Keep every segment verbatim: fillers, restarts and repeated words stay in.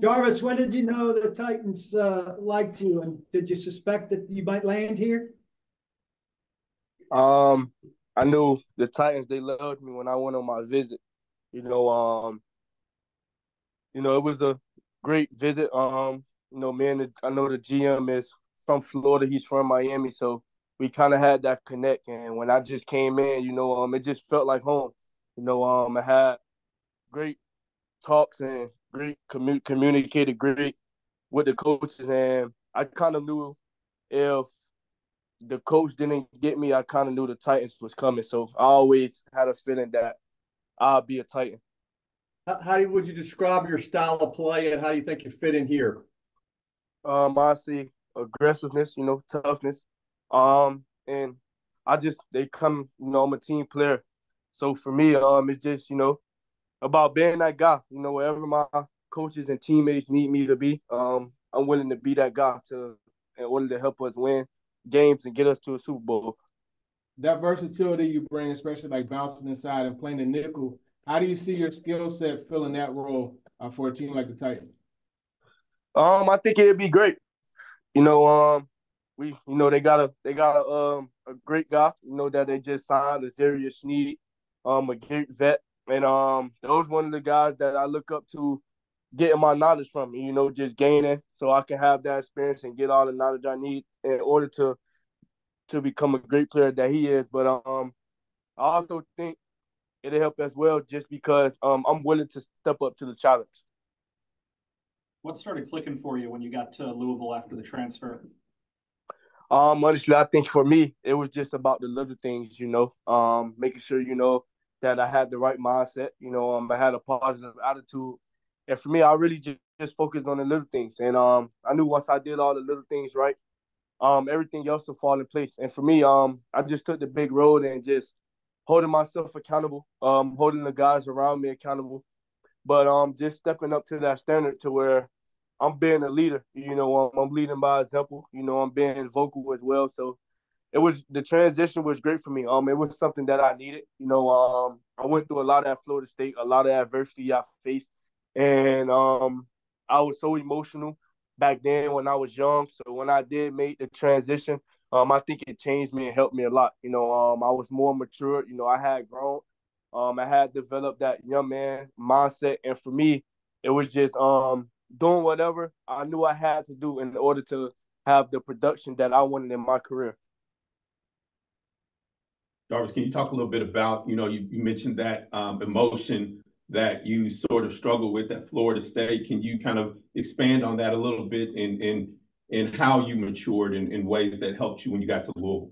Jarvis, when did you know the Titans uh, liked you, and did you suspect that you might land here? Um, I knew the Titans, they loved me when I went on my visit. You know, um, you know, it was a great visit. Um, you know, man, I know the G M is from Florida. He's from Miami, so we kind of had that connect. And when I just came in, you know, um, it just felt like home. You know, um, I had great talks and great commu communicated great with the coaches, and I kind of knew if the coach didn't get me, I kind of knew the Titans was coming. So I always had a feeling that I'll be a Titan. How would you describe your style of play, and how do you think you fit in here? Um, I see aggressiveness, you know, toughness. Um, and I just, they come, you know, I'm a team player. So for me, um, it's just, you know, about being that guy, you know, wherever my coaches and teammates need me to be, um, I'm willing to be that guy to, in order to help us win games and get us to a Super Bowl. That versatility you bring, especially like bouncing inside and playing the nickel, how do you see your skill set filling that role uh, for a team like the Titans? Um, I think it'd be great. You know, um, we, you know, they got a, they got a, um, a great guy. You know that they just signed Azeez Al-Shaair, um, a great vet, and um, those one of the guys that I look up to, getting my knowledge from me. You know, just gaining so I can have that experience and get all the knowledge I need in order to. to become a great player that he is. But um, I also think it'll help as well just because um, I'm willing to step up to the challenge. What started clicking for you when you got to Louisville after the transfer? Um, honestly, I think for me, it was just about the little things, you know, um, making sure, you know, that I had the right mindset, you know, um, I had a positive attitude. And for me, I really just, just focused on the little things. And um, I knew once I did all the little things right, Um, everything else will fall in place. And for me, um, I just took the big road and just holding myself accountable, um, holding the guys around me accountable, but um, just stepping up to that standard to where I'm being a leader. You know, I'm, I'm leading by example. You know, I'm being vocal as well. So it was, the transition was great for me. Um, it was something that I needed. You know, um, I went through a lot at Florida State, a lot of adversity I faced, and um, I was so emotional back then when I was young. So when I did make the transition, um, I think it changed me and helped me a lot. You know, um, I was more mature. You know, I had grown. Um, I had developed that young man mindset. And for me, it was just um, doing whatever I knew I had to do in order to have the production that I wanted in my career. Jarvis, can you talk a little bit about, you know, you, you mentioned that um, emotion that you sort of struggle with at Florida State. Can you kind of expand on that a little bit and in, in, in how you matured in, in ways that helped you when you got to Louisville?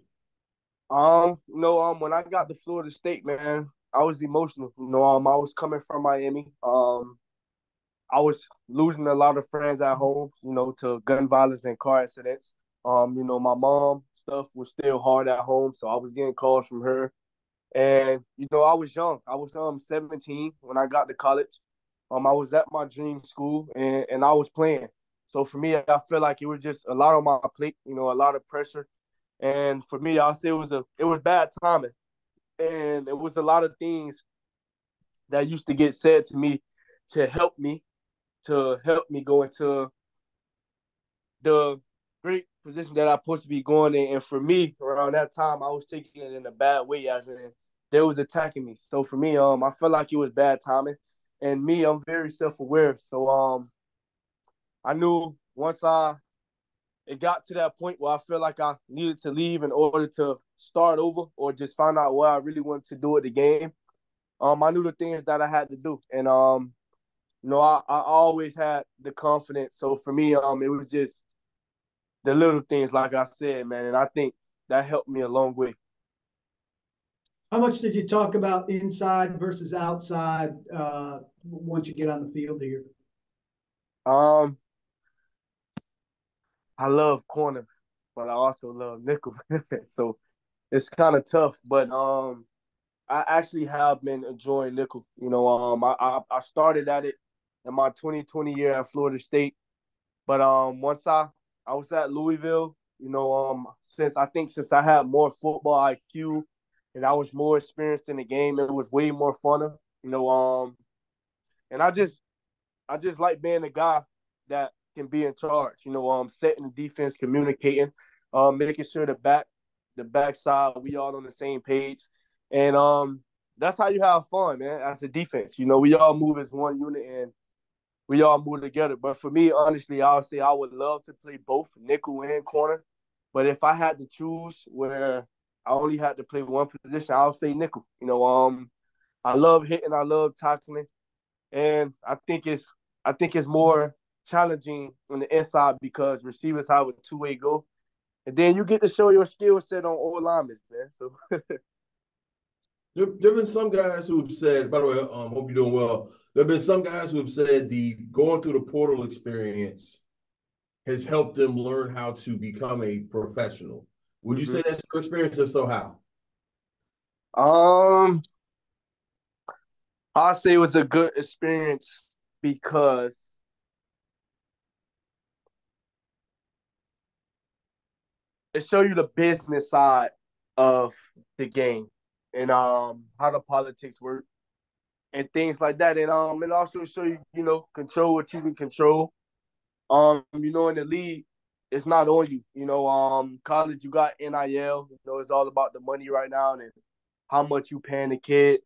Um, you know, um, when I got to Florida State, man, I was emotional. You know, um, I was coming from Miami. Um, I was losing a lot of friends at home, you know, to gun violence and car accidents. Um, you know, my mom stuff was still hard at home, so I was getting calls from her. And, you know, I was young. I was um seventeen when I got to college. Um, I was at my dream school, and, and I was playing. So for me, I feel like it was just a lot on my plate, you know, a lot of pressure. And for me, I'll say it was, a, it was bad timing. And it was a lot of things that used to get said to me to help me, to help me go into the great position that I'm supposed to be going in. And for me, around that time, I was taking it in a bad way, as in they was attacking me. So for me, um, I felt like it was bad timing. And me, I'm very self-aware. So um, I knew once I it got to that point where I felt like I needed to leave in order to start over or just find out what I really wanted to do at the game, um, I knew the things that I had to do. And, um, you know, I, I always had the confidence. So for me, um, it was just the little things, like I said, man, and I think that helped me a long way. How much did you talk about inside versus outside uh, once you get on the field here? Um, I love corner, but I also love nickel, so it's kind of tough. But um, I actually have been enjoying nickel. You know, um, I I, I started at it in my twenty twenty year at Florida State, but um, once I I was at Louisville, you know, um, since I think since I had more football I Q and I was more experienced in the game, it was way more funner, you know, um, and I just I just like being a guy that can be in charge, you know, um, setting the defense, communicating, um, making sure the back, the backside, we all on the same page. And um, that's how you have fun, man, as a defense. You know, we all move as one unit and we all move together. But for me, honestly, I would say I would love to play both nickel and corner. But if I had to choose where I only had to play one position, I would say nickel. You know, um, I love hitting, I love tackling. And I think it's I think it's more challenging on the inside because receivers have a two-way go. And then you get to show your skill set on all linemen, man. So there have been some guys who have said, by the way, um, hope you're doing well. There have been some guys who have said the going through the portal experience has helped them learn how to become a professional. Would you mm-hmm. say that's your experience? If so, how? Um, I'll say it was a good experience because it showed you the business side of the game and um how the politics work and things like that. And um it also show you, you know, control what you can control. Um, you know, in the league, it's not on you. You know, um college you got N I L, you know, it's all about the money right now and how much you paying the kid.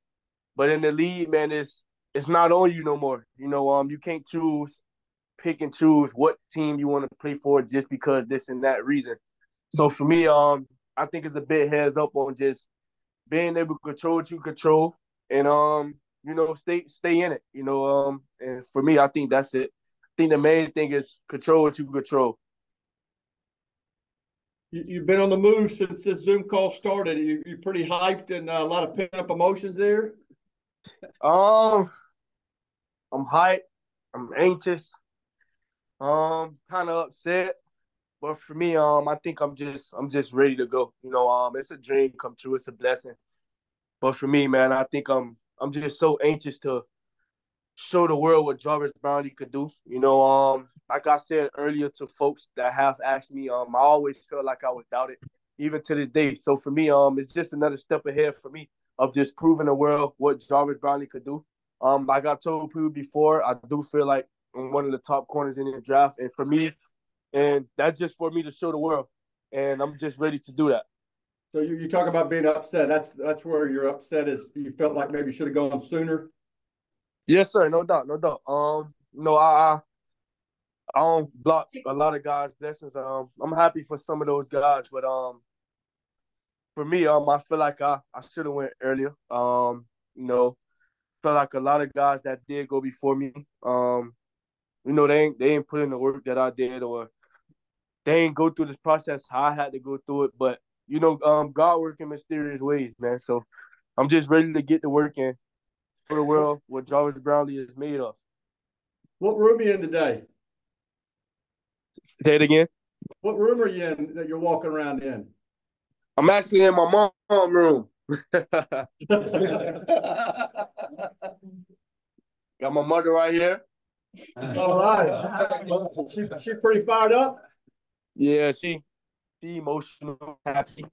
But in the league, man, it's it's not on you no more. You know, um, you can't choose, pick and choose what team you want to play for just because this and that reason. So for me, um, I think it's a bit heads up on just being able to control what you control, and um, you know, stay stay in it. You know, um, and for me, I think that's it. I think the main thing is control what you control. You've been on the move since this Zoom call started. You, you're pretty hyped and a lot of pent-up emotions there. Um, I'm hyped. I'm anxious. Um, kind of upset, but for me, um, I think I'm just I'm just ready to go. You know, um, it's a dream come true. It's a blessing. But for me, man, I think I'm I'm just so anxious to show the world what Jarvis Brownlee could do. You know, um, like I said earlier to folks that have asked me, um, I always felt like I was doubted, even to this day. So for me, um, it's just another step ahead for me of just proving the world what Jarvis Brownlee could do. Um, like I told people before, I do feel like I'm one of the top corners in the draft. And for me, and that's just for me to show the world. And I'm just ready to do that. So you, you talk about being upset. That's that's where you're upset is you felt like maybe you should have gone sooner? Yes, sir. No doubt. No doubt. Um, no, I, I, I don't block a lot of guys' blessings. Um, I'm happy for some of those guys, but um, for me, um, I feel like I, I should have went earlier. Um, you know, felt like a lot of guys that did go before me. Um, you know, they ain't they ain't put in the work that I did, or they ain't go through this process how I had to go through it. But you know, um, God works in mysterious ways, man. So I'm just ready to get to work and for the world what Jarvis Brownlee is made of. What room are you in today? Say it again. What room are you in that you're walking around in? I'm actually in my mom's room. Got my mother right here. All right. She she pretty fired up. Yeah, she she emotional, happy.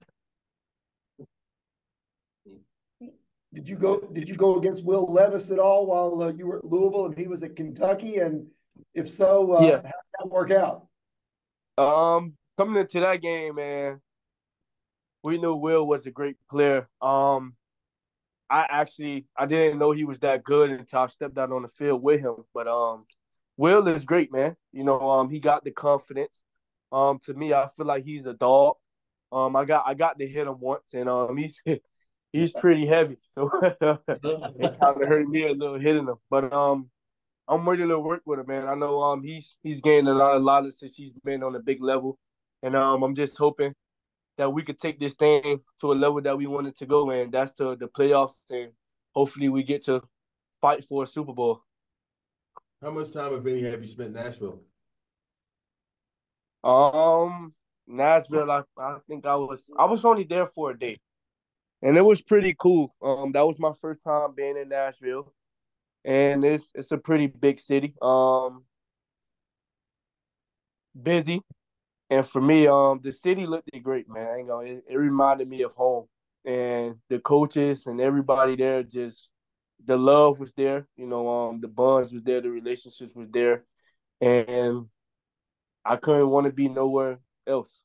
Did you go? Did you go against Will Levis at all while uh, you were at Louisville and he was at Kentucky? And if so, uh, yes. How did that work out? Um, coming into that game, man. We knew Will was a great player. Um, I actually I didn't know he was that good until I stepped out on the field with him. But um, Will is great, man. You know, um, he got the confidence. Um, to me, I feel like he's a dog. Um, I got I got to hit him once, and um, he's he's pretty heavy. So it kind of hurt me a little hitting him. But um, I'm ready to work with him, man. I know um, he's he's gained a lot of knowledge since he's been on a big level, and um, I'm just hoping that we could take this thing to a level that we wanted to go in. That's to the playoffs, and hopefully we get to fight for a Super Bowl. How much time, if any, have you spent in Nashville? Um, Nashville, I, I think I was I was only there for a day, and it was pretty cool. Um, that was my first time being in Nashville, and it's it's a pretty big city. Um, busy. And for me, um, the city looked great, man. I ain't gonna, it, it reminded me of home. And the coaches and everybody there just the love was there, you know, um, the bonds was there, the relationships was there, and I couldn't want to be nowhere else.